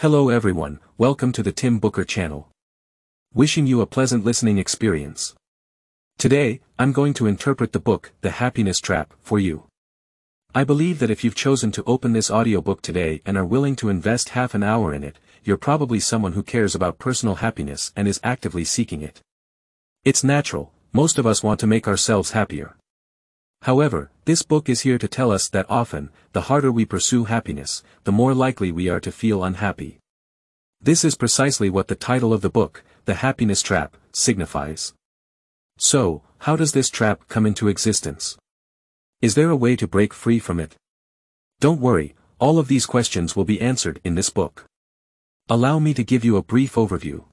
Hello everyone, welcome to the Tim Booker channel. Wishing you a pleasant listening experience. Today, I'm going to interpret the book, The Happiness Trap, for you. I believe that if you've chosen to open this audiobook today and are willing to invest half an hour in it, you're probably someone who cares about personal happiness and is actively seeking it. It's natural, most of us want to make ourselves happier. However, this book is here to tell us that often, the harder we pursue happiness, the more likely we are to feel unhappy. This is precisely what the title of the book, The Happiness Trap, signifies. So, how does this trap come into existence? Is there a way to break free from it? Don't worry, all of these questions will be answered in this book. Allow me to give you a brief overview.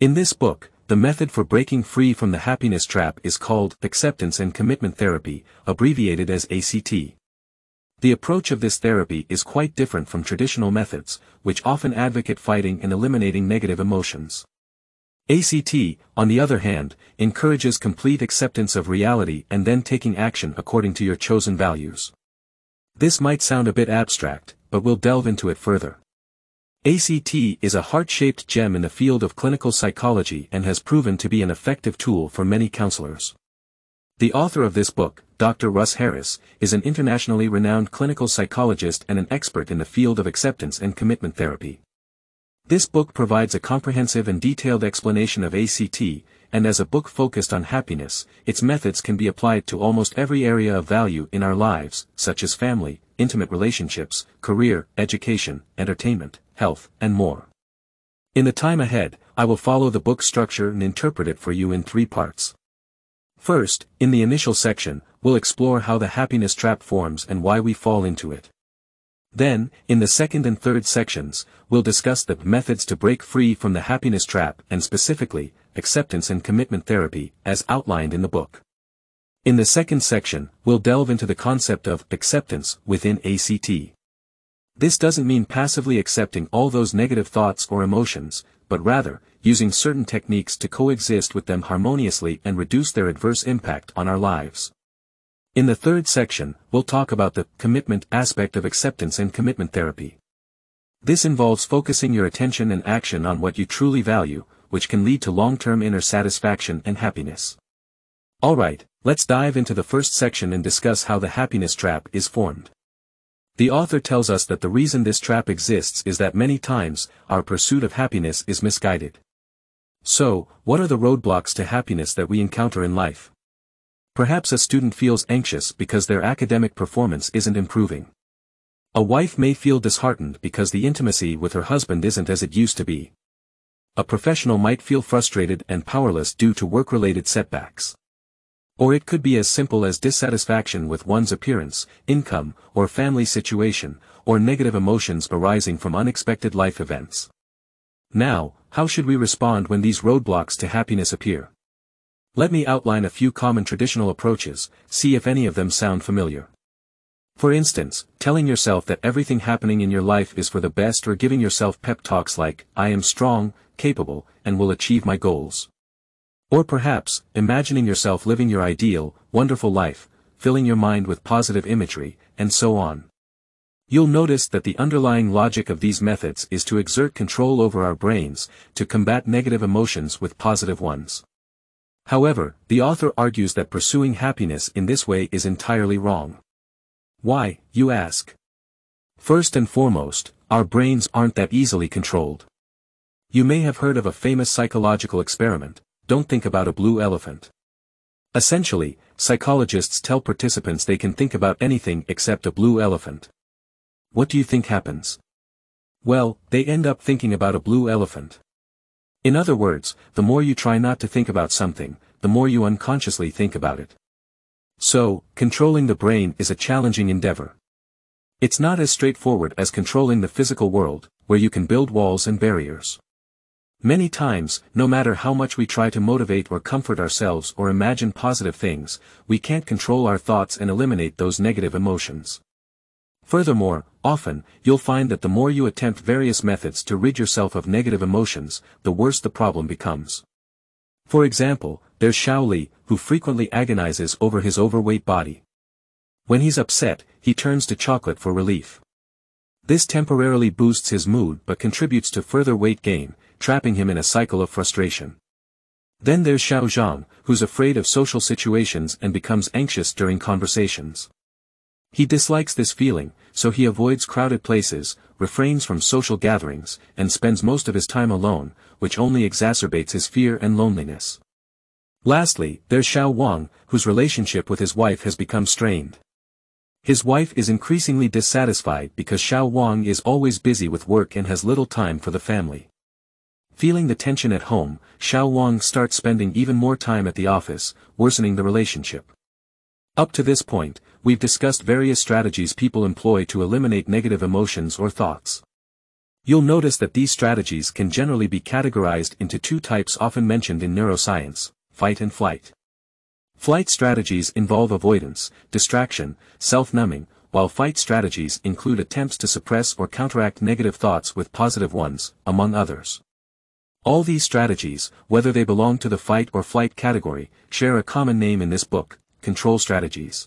In this book, the method for breaking free from the happiness trap is called Acceptance and Commitment Therapy, abbreviated as ACT. The approach of this therapy is quite different from traditional methods, which often advocate fighting and eliminating negative emotions. ACT, on the other hand, encourages complete acceptance of reality and then taking action according to your chosen values. This might sound a bit abstract, but we'll delve into it further. ACT is a heart-shaped gem in the field of clinical psychology and has proven to be an effective tool for many counselors. The author of this book, Dr. Russ Harris, is an internationally renowned clinical psychologist and an expert in the field of acceptance and commitment therapy. This book provides a comprehensive and detailed explanation of ACT, and as a book focused on happiness, its methods can be applied to almost every area of value in our lives, such as family, intimate relationships, career, education, entertainment, health, and more. In the time ahead, I will follow the book structure and interpret it for you in three parts. First, in the initial section, we'll explore how the happiness trap forms and why we fall into it. Then, in the second and third sections, we'll discuss the methods to break free from the happiness trap and specifically, acceptance and commitment therapy, as outlined in the book. In the second section, we'll delve into the concept of acceptance within ACT. This doesn't mean passively accepting all those negative thoughts or emotions, but rather, using certain techniques to coexist with them harmoniously and reduce their adverse impact on our lives. In the third section, we'll talk about the commitment aspect of acceptance and commitment therapy. This involves focusing your attention and action on what you truly value, which can lead to long-term inner satisfaction and happiness. Alright, let's dive into the first section and discuss how the happiness trap is formed. The author tells us that the reason this trap exists is that many times, our pursuit of happiness is misguided. So, what are the roadblocks to happiness that we encounter in life? Perhaps a student feels anxious because their academic performance isn't improving. A wife may feel disheartened because the intimacy with her husband isn't as it used to be. A professional might feel frustrated and powerless due to work-related setbacks. Or it could be as simple as dissatisfaction with one's appearance, income, or family situation, or negative emotions arising from unexpected life events. Now, how should we respond when these roadblocks to happiness appear? Let me outline a few common traditional approaches, see if any of them sound familiar. For instance, telling yourself that everything happening in your life is for the best or giving yourself pep talks like, I am strong, capable, and will achieve my goals. Or perhaps, imagining yourself living your ideal, wonderful life, filling your mind with positive imagery, and so on. You'll notice that the underlying logic of these methods is to exert control over our brains, to combat negative emotions with positive ones. However, the author argues that pursuing happiness in this way is entirely wrong. Why, you ask? First and foremost, our brains aren't that easily controlled. You may have heard of a famous psychological experiment. Don't think about a blue elephant. Essentially, psychologists tell participants they can think about anything except a blue elephant. What do you think happens? Well, they end up thinking about a blue elephant. In other words, the more you try not to think about something, the more you unconsciously think about it. So, controlling the brain is a challenging endeavor. It's not as straightforward as controlling the physical world, where you can build walls and barriers. Many times, no matter how much we try to motivate or comfort ourselves or imagine positive things, we can't control our thoughts and eliminate those negative emotions. Furthermore, often, you'll find that the more you attempt various methods to rid yourself of negative emotions, the worse the problem becomes. For example, there's Xiao Li, who frequently agonizes over his overweight body. When he's upset, he turns to chocolate for relief. This temporarily boosts his mood but contributes to further weight gain, trapping him in a cycle of frustration. Then there's Xiao Zhang, who's afraid of social situations and becomes anxious during conversations. He dislikes this feeling, so he avoids crowded places, refrains from social gatherings, and spends most of his time alone, which only exacerbates his fear and loneliness. Lastly, there's Xiao Wang, whose relationship with his wife has become strained. His wife is increasingly dissatisfied because Xiao Wang is always busy with work and has little time for the family. Feeling the tension at home, Xiao Wang starts spending even more time at the office, worsening the relationship. Up to this point, we've discussed various strategies people employ to eliminate negative emotions or thoughts. You'll notice that these strategies can generally be categorized into two types often mentioned in neuroscience: fight and flight. Flight strategies involve avoidance, distraction, self-numbing, while fight strategies include attempts to suppress or counteract negative thoughts with positive ones, among others. All these strategies, whether they belong to the fight or flight category, share a common name in this book: control strategies.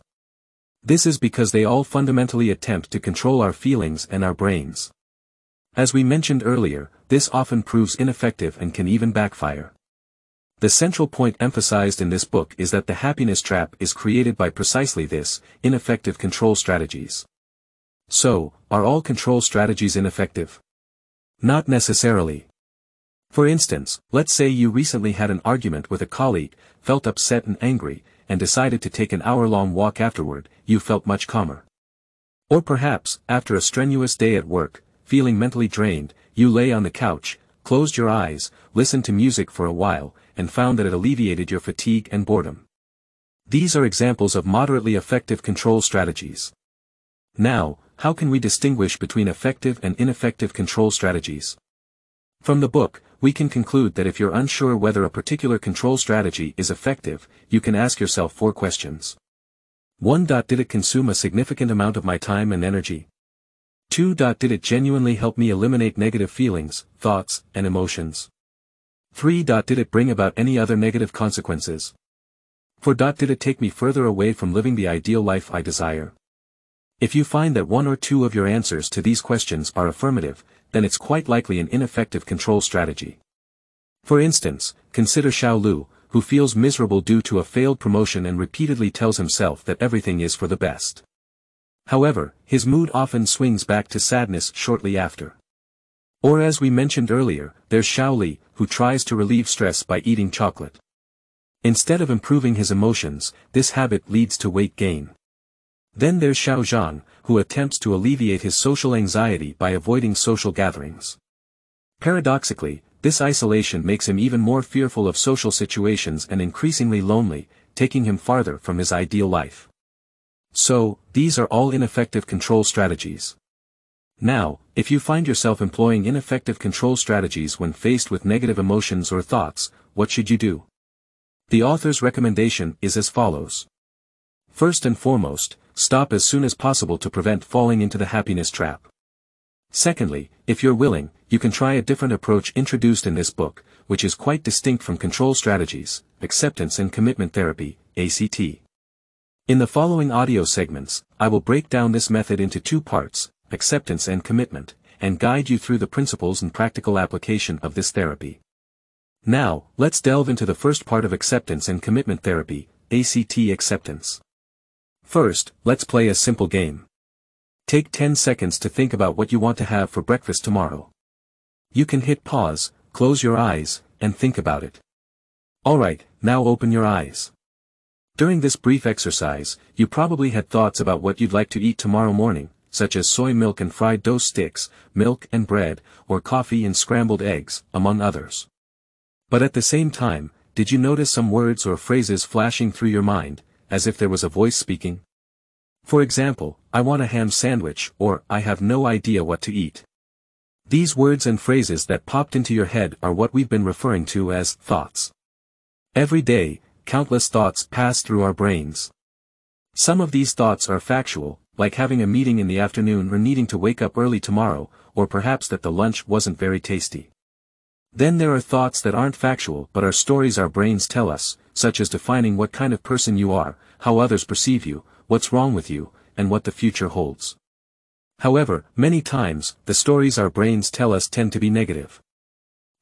This is because they all fundamentally attempt to control our feelings and our brains. As we mentioned earlier, this often proves ineffective and can even backfire. The central point emphasized in this book is that the happiness trap is created by precisely this, ineffective control strategies. So, are all control strategies ineffective? Not necessarily. For instance, let's say you recently had an argument with a colleague, felt upset and angry, and decided to take an hour-long walk afterward. You felt much calmer. Or perhaps, after a strenuous day at work, feeling mentally drained, you lay on the couch, closed your eyes, listened to music for a while, and found that it alleviated your fatigue and boredom. These are examples of moderately effective control strategies. Now, how can we distinguish between effective and ineffective control strategies? From the book, we can conclude that if you're unsure whether a particular control strategy is effective, you can ask yourself four questions. 1. Did it consume a significant amount of my time and energy? 2. Did it genuinely help me eliminate negative feelings, thoughts, and emotions? 3. Did it bring about any other negative consequences? 4. Did it take me further away from living the ideal life I desire? If you find that one or two of your answers to these questions are affirmative, then it's quite likely an ineffective control strategy. For instance, consider Xiao Lu, who feels miserable due to a failed promotion and repeatedly tells himself that everything is for the best. However, his mood often swings back to sadness shortly after. Or as we mentioned earlier, there's Xiao Li, who tries to relieve stress by eating chocolate. Instead of improving his emotions, this habit leads to weight gain. Then there's Xiao Zhang, who attempts to alleviate his social anxiety by avoiding social gatherings. Paradoxically, this isolation makes him even more fearful of social situations and increasingly lonely, taking him farther from his ideal life. So, these are all ineffective control strategies. Now, if you find yourself employing ineffective control strategies when faced with negative emotions or thoughts, what should you do? The author's recommendation is as follows. First and foremost, stop as soon as possible to prevent falling into the happiness trap. Secondly, if you're willing, you can try a different approach introduced in this book, which is quite distinct from control strategies: acceptance and commitment therapy, ACT. In the following audio segments, I will break down this method into two parts, acceptance and commitment, and guide you through the principles and practical application of this therapy. Now, let's delve into the first part of acceptance and commitment therapy, ACT acceptance. First, let's play a simple game. Take 10 seconds to think about what you want to have for breakfast tomorrow. You can hit pause, close your eyes, and think about it. Alright, now open your eyes. During this brief exercise, you probably had thoughts about what you'd like to eat tomorrow morning, such as soy milk and fried dough sticks, milk and bread, or coffee and scrambled eggs, among others. But at the same time, did you notice some words or phrases flashing through your mind, as if there was a voice speaking? For example, I want a ham sandwich, or I have no idea what to eat. These words and phrases that popped into your head are what we've been referring to as thoughts. Every day, countless thoughts pass through our brains. Some of these thoughts are factual, like having a meeting in the afternoon or needing to wake up early tomorrow, or perhaps that the lunch wasn't very tasty. Then there are thoughts that aren't factual but are stories our brains tell us, such as defining what kind of person you are, how others perceive you, what's wrong with you, and what the future holds. However, many times, the stories our brains tell us tend to be negative.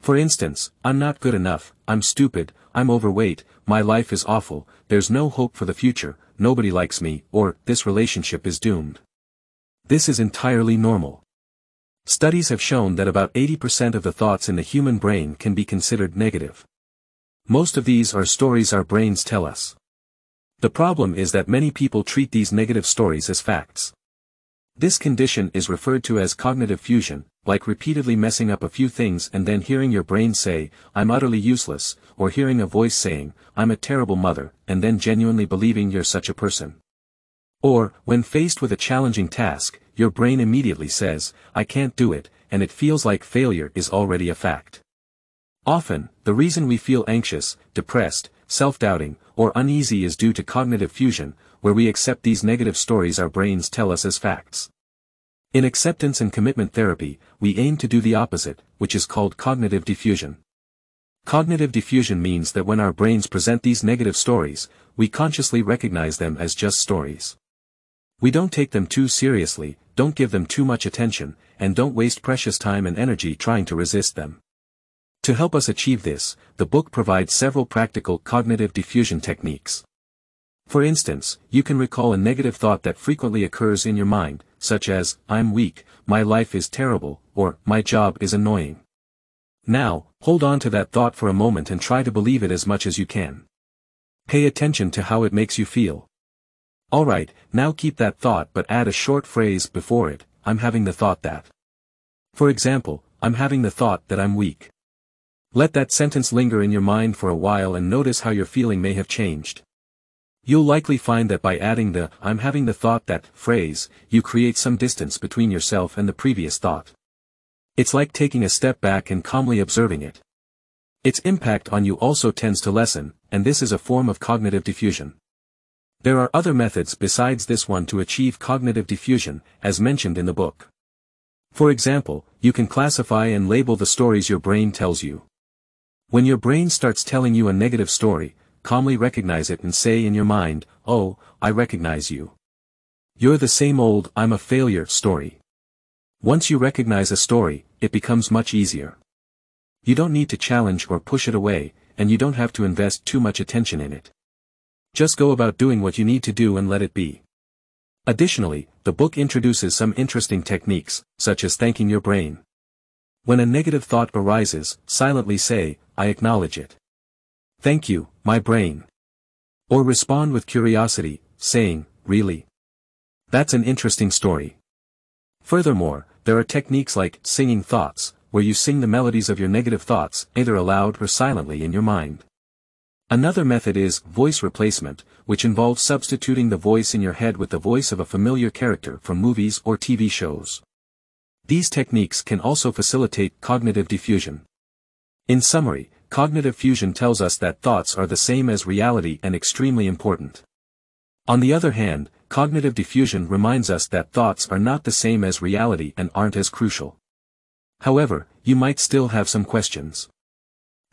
For instance, I'm not good enough, I'm stupid, I'm overweight, my life is awful, there's no hope for the future, nobody likes me, or, this relationship is doomed. This is entirely normal. Studies have shown that about 80% of the thoughts in the human brain can be considered negative. Most of these are stories our brains tell us. The problem is that many people treat these negative stories as facts. This condition is referred to as cognitive fusion, like repeatedly messing up a few things and then hearing your brain say, I'm utterly useless, or hearing a voice saying, I'm a terrible mother, and then genuinely believing you're such a person. Or, when faced with a challenging task, your brain immediately says, I can't do it, and it feels like failure is already a fact. Often, the reason we feel anxious, depressed, self-doubting, or uneasy is due to cognitive fusion, where we accept these negative stories our brains tell us as facts. In acceptance and commitment therapy, we aim to do the opposite, which is called cognitive diffusion. Cognitive diffusion means that when our brains present these negative stories, we consciously recognize them as just stories. We don't take them too seriously, don't give them too much attention, and don't waste precious time and energy trying to resist them. To help us achieve this, the book provides several practical cognitive diffusion techniques. For instance, you can recall a negative thought that frequently occurs in your mind, such as, I'm weak, my life is terrible, or, my job is annoying. Now, hold on to that thought for a moment and try to believe it as much as you can. Pay attention to how it makes you feel. Alright, now keep that thought but add a short phrase before it, I'm having the thought that. For example, I'm having the thought that I'm weak. Let that sentence linger in your mind for a while and notice how your feeling may have changed. You'll likely find that by adding the, I'm having the thought that, phrase, you create some distance between yourself and the previous thought. It's like taking a step back and calmly observing it. Its impact on you also tends to lessen, and this is a form of cognitive diffusion. There are other methods besides this one to achieve cognitive diffusion, as mentioned in the book. For example, you can classify and label the stories your brain tells you. When your brain starts telling you a negative story, calmly recognize it and say in your mind, oh, I recognize you. You're the same old I'm a failure story. Once you recognize a story, it becomes much easier. You don't need to challenge or push it away, and you don't have to invest too much attention in it. Just go about doing what you need to do and let it be. Additionally, the book introduces some interesting techniques, such as thanking your brain. When a negative thought arises, silently say, I acknowledge it. Thank you, my brain. Or respond with curiosity, saying, really? That's an interesting story. Furthermore, there are techniques like singing thoughts, where you sing the melodies of your negative thoughts, either aloud or silently in your mind. Another method is voice replacement, which involves substituting the voice in your head with the voice of a familiar character from movies or TV shows. These techniques can also facilitate cognitive diffusion. In summary, cognitive fusion tells us that thoughts are the same as reality and extremely important. On the other hand, cognitive diffusion reminds us that thoughts are not the same as reality and aren't as crucial. However, you might still have some questions.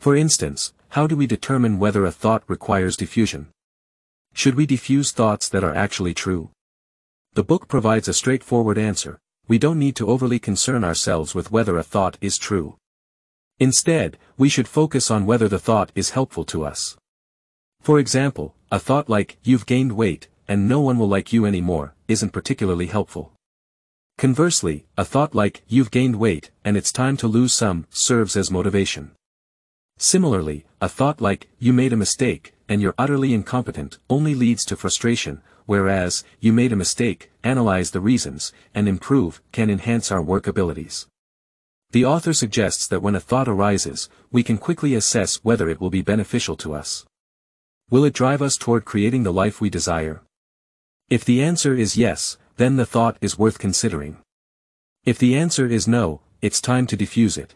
For instance, how do we determine whether a thought requires diffusion? Should we diffuse thoughts that are actually true? The book provides a straightforward answer. We don't need to overly concern ourselves with whether a thought is true. Instead, we should focus on whether the thought is helpful to us. For example, a thought like, you've gained weight, and no one will like you anymore, isn't particularly helpful. Conversely, a thought like, you've gained weight, and it's time to lose some, serves as motivation. Similarly, a thought like, you made a mistake, and you're utterly incompetent, only leads to frustration, whereas, you made a mistake, analyze the reasons, and improve, can enhance our work abilities. The author suggests that when a thought arises, we can quickly assess whether it will be beneficial to us. Will it drive us toward creating the life we desire? If the answer is yes, then the thought is worth considering. If the answer is no, it's time to diffuse it.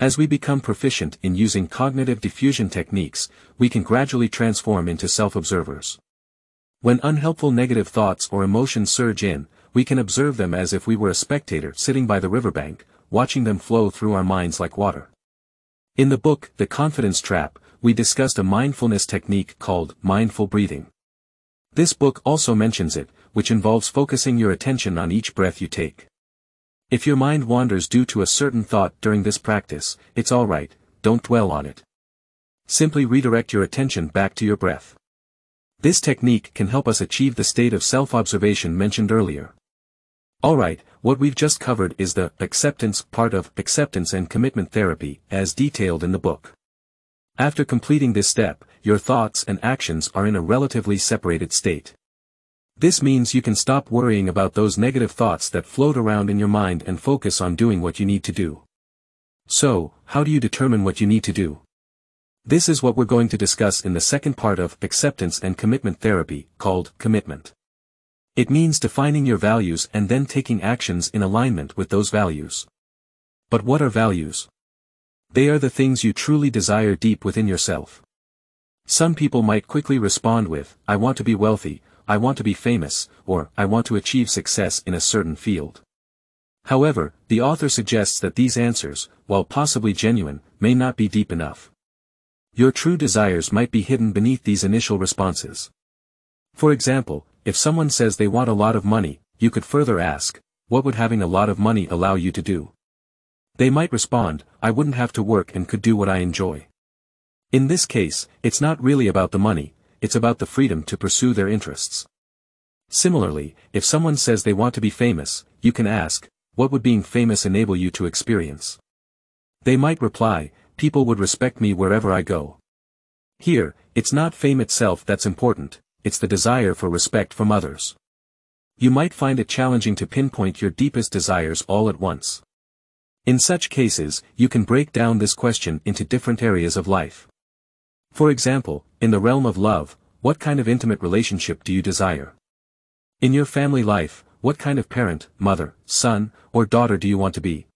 As we become proficient in using cognitive diffusion techniques, we can gradually transform into self-observers. When unhelpful negative thoughts or emotions surge in, we can observe them as if we were a spectator sitting by the riverbank, watching them flow through our minds like water. In the book, The Confidence Trap, we discussed a mindfulness technique called mindful breathing. This book also mentions it, which involves focusing your attention on each breath you take. If your mind wanders due to a certain thought during this practice, it's alright, don't dwell on it. Simply redirect your attention back to your breath. This technique can help us achieve the state of self-observation mentioned earlier. Alright, what we've just covered is the acceptance part of acceptance and commitment therapy, as detailed in the book. After completing this step, your thoughts and actions are in a relatively separated state. This means you can stop worrying about those negative thoughts that float around in your mind and focus on doing what you need to do. So, how do you determine what you need to do? This is what we're going to discuss in the second part of acceptance and commitment therapy, called commitment. It means defining your values and then taking actions in alignment with those values. But what are values? They are the things you truly desire deep within yourself. Some people might quickly respond with, I want to be wealthy, I want to be famous, or I want to achieve success in a certain field. However, the author suggests that these answers, while possibly genuine, may not be deep enough. Your true desires might be hidden beneath these initial responses. For example, if someone says they want a lot of money, you could further ask, what would having a lot of money allow you to do? They might respond, I wouldn't have to work and could do what I enjoy. In this case, it's not really about the money, it's about the freedom to pursue their interests. Similarly, if someone says they want to be famous, you can ask, what would being famous enable you to experience? They might reply, people would respect me wherever I go. Here, it's not fame itself that's important, it's the desire for respect from others. You might find it challenging to pinpoint your deepest desires all at once. In such cases, you can break down this question into different areas of life. For example, in the realm of love, what kind of intimate relationship do you desire? In your family life, what kind of parent, mother, son, or daughter do you want to be?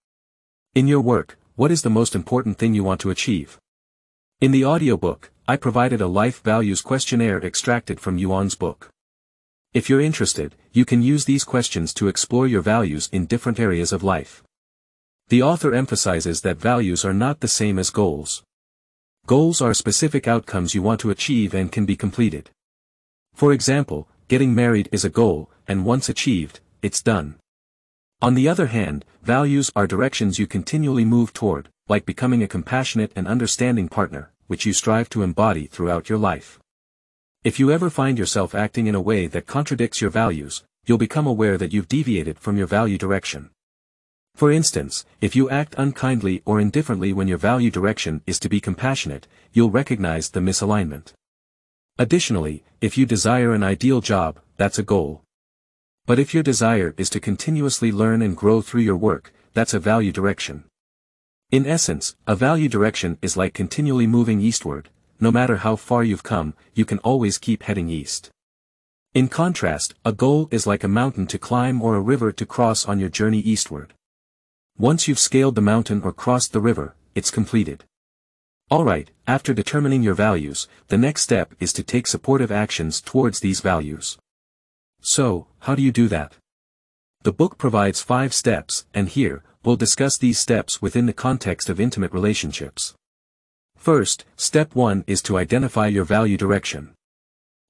In your work, what is the most important thing you want to achieve? In the audiobook, I provided a life values questionnaire extracted from Yuan's book. If you're interested, you can use these questions to explore your values in different areas of life. The author emphasizes that values are not the same as goals. Goals are specific outcomes you want to achieve and can be completed. For example, getting married is a goal, and once achieved, it's done. On the other hand, values are directions you continually move toward, like becoming a compassionate and understanding partner, which you strive to embody throughout your life. If you ever find yourself acting in a way that contradicts your values, you'll become aware that you've deviated from your value direction. For instance, if you act unkindly or indifferently when your value direction is to be compassionate, you'll recognize the misalignment. Additionally, if you desire an ideal job, that's a goal. But if your desire is to continuously learn and grow through your work, that's a value direction. In essence, a value direction is like continually moving eastward. No matter how far you've come, you can always keep heading east. In contrast, a goal is like a mountain to climb or a river to cross on your journey eastward. Once you've scaled the mountain or crossed the river, it's completed. Alright, after determining your values, the next step is to take supportive actions towards these values. So, how do you do that? The book provides 5 steps, and here, we'll discuss these steps within the context of intimate relationships. First, step 1 is to identify your value direction.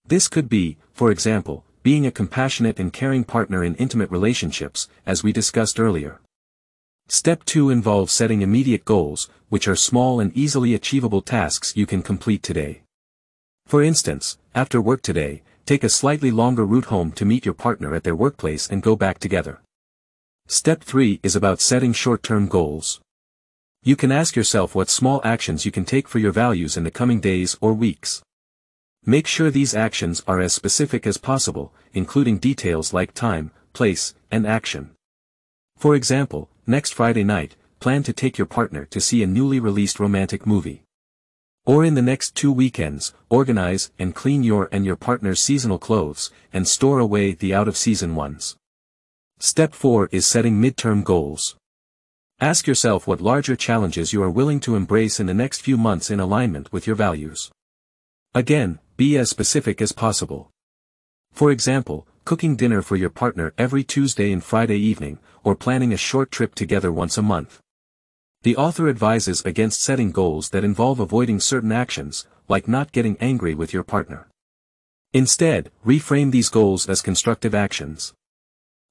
This could be, for example, being a compassionate and caring partner in intimate relationships, as we discussed earlier. Step 2 involves setting immediate goals, which are small and easily achievable tasks you can complete today. For instance, after work today, take a slightly longer route home to meet your partner at their workplace and go back together. Step 3 is about setting short-term goals. You can ask yourself what small actions you can take for your values in the coming days or weeks. Make sure these actions are as specific as possible, including details like time, place, and action. For example, next Friday night, plan to take your partner to see a newly released romantic movie. Or in the next 2 weekends, organize and clean your and your partner's seasonal clothes, and store away the out-of-season ones. Step 4 is setting midterm goals. Ask yourself what larger challenges you are willing to embrace in the next few months in alignment with your values. Again, be as specific as possible. For example, cooking dinner for your partner every Tuesday and Friday evening, or planning a short trip together once a month. The author advises against setting goals that involve avoiding certain actions, like not getting angry with your partner. Instead, reframe these goals as constructive actions.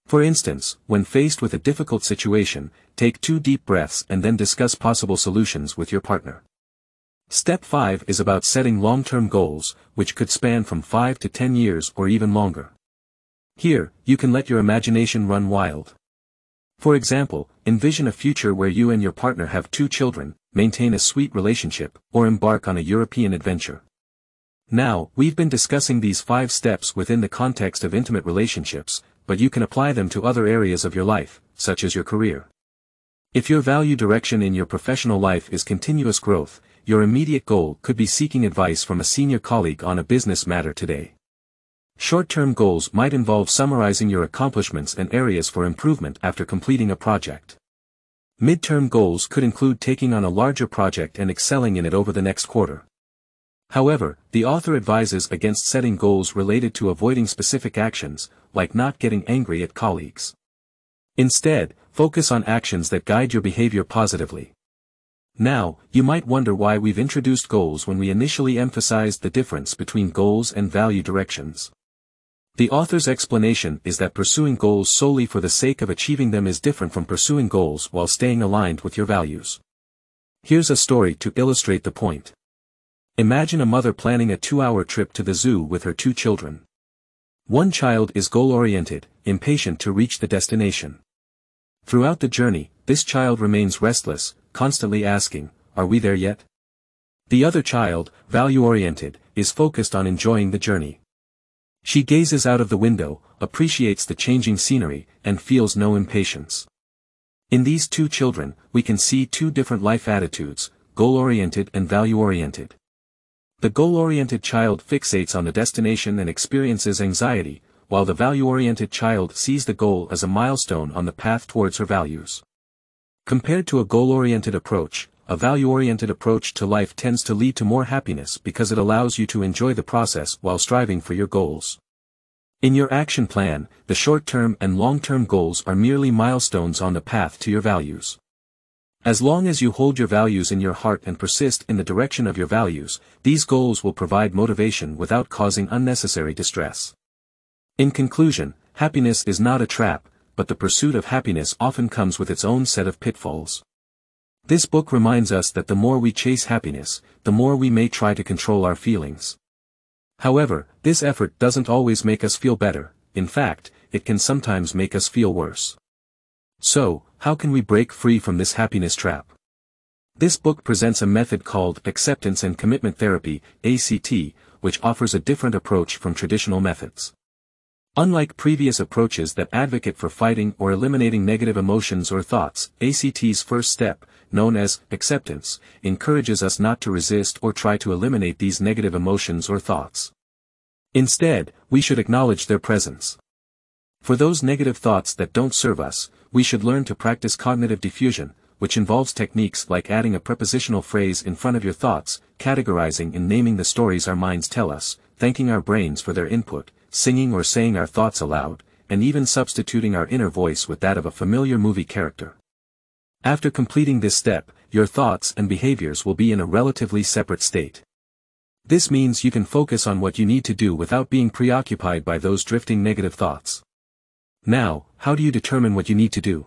For instance, when faced with a difficult situation, take 2 deep breaths and then discuss possible solutions with your partner. Step 5 is about setting long-term goals, which could span from 5 to 10 years or even longer. Here, you can let your imagination run wild. For example, envision a future where you and your partner have 2 children, maintain a sweet relationship, or embark on a European adventure. Now, we've been discussing these 5 steps within the context of intimate relationships, but you can apply them to other areas of your life, such as your career. If your value direction in your professional life is continuous growth, your immediate goal could be seeking advice from a senior colleague on a business matter today. Short-term goals might involve summarizing your accomplishments and areas for improvement after completing a project. Mid-term goals could include taking on a larger project and excelling in it over the next quarter. However, the author advises against setting goals related to avoiding specific actions, like not getting angry at colleagues. Instead, focus on actions that guide your behavior positively. Now, you might wonder why we've introduced goals when we initially emphasized the difference between goals and value directions. The author's explanation is that pursuing goals solely for the sake of achieving them is different from pursuing goals while staying aligned with your values. Here's a story to illustrate the point. Imagine a mother planning a 2-hour trip to the zoo with her 2 children. One child is goal-oriented, impatient to reach the destination. Throughout the journey, this child remains restless, constantly asking, "Are we there yet?" The other child, value-oriented, is focused on enjoying the journey. She gazes out of the window, appreciates the changing scenery, and feels no impatience. In these 2 children, we can see 2 different life attitudes, goal-oriented and value-oriented. The goal-oriented child fixates on the destination and experiences anxiety, while the value-oriented child sees the goal as a milestone on the path towards her values. Compared to a goal-oriented approach, a value-oriented approach to life tends to lead to more happiness because it allows you to enjoy the process while striving for your goals. In your action plan, the short-term and long-term goals are merely milestones on the path to your values. As long as you hold your values in your heart and persist in the direction of your values, these goals will provide motivation without causing unnecessary distress. In conclusion, happiness is not a trap, but the pursuit of happiness often comes with its own set of pitfalls. This book reminds us that the more we chase happiness, the more we may try to control our feelings. However, this effort doesn't always make us feel better. In fact, it can sometimes make us feel worse. So, how can we break free from this happiness trap? This book presents a method called Acceptance and Commitment Therapy, ACT, which offers a different approach from traditional methods. Unlike previous approaches that advocate for fighting or eliminating negative emotions or thoughts, ACT's first step, known as acceptance, encourages us not to resist or try to eliminate these negative emotions or thoughts. Instead, we should acknowledge their presence. For those negative thoughts that don't serve us, we should learn to practice cognitive diffusion, which involves techniques like adding a prepositional phrase in front of your thoughts, categorizing and naming the stories our minds tell us, thanking our brains for their input, singing or saying our thoughts aloud, and even substituting our inner voice with that of a familiar movie character. After completing this step, your thoughts and behaviors will be in a relatively separate state. This means you can focus on what you need to do without being preoccupied by those drifting negative thoughts. Now, how do you determine what you need to do?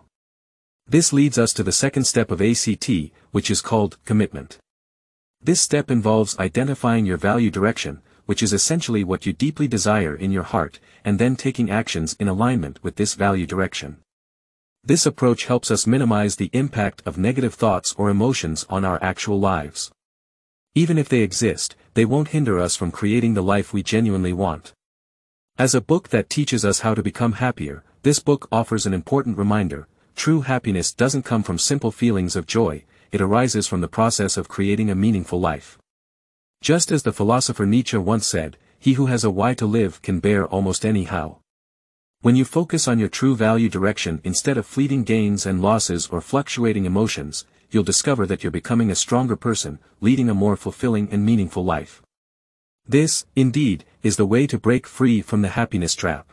This leads us to the second step of ACT, which is called commitment. This step involves identifying your value direction, which is essentially what you deeply desire in your heart, and then taking actions in alignment with this value direction. This approach helps us minimize the impact of negative thoughts or emotions on our actual lives. Even if they exist, they won't hinder us from creating the life we genuinely want. As a book that teaches us how to become happier, this book offers an important reminder: true happiness doesn't come from simple feelings of joy, it arises from the process of creating a meaningful life. Just as the philosopher Nietzsche once said, "He who has a why to live can bear almost any how." When you focus on your true value direction instead of fleeting gains and losses or fluctuating emotions, you'll discover that you're becoming a stronger person, leading a more fulfilling and meaningful life. This, indeed, is the way to break free from the happiness trap.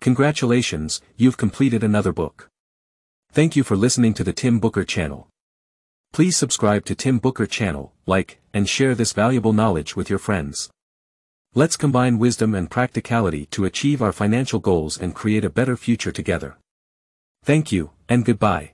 Congratulations, you've completed another book. Thank you for listening to the Tim Booker channel. Please subscribe to Tim Booker channel, like, and share this valuable knowledge with your friends. Let's combine wisdom and practicality to achieve our financial goals and create a better future together. Thank you, and goodbye.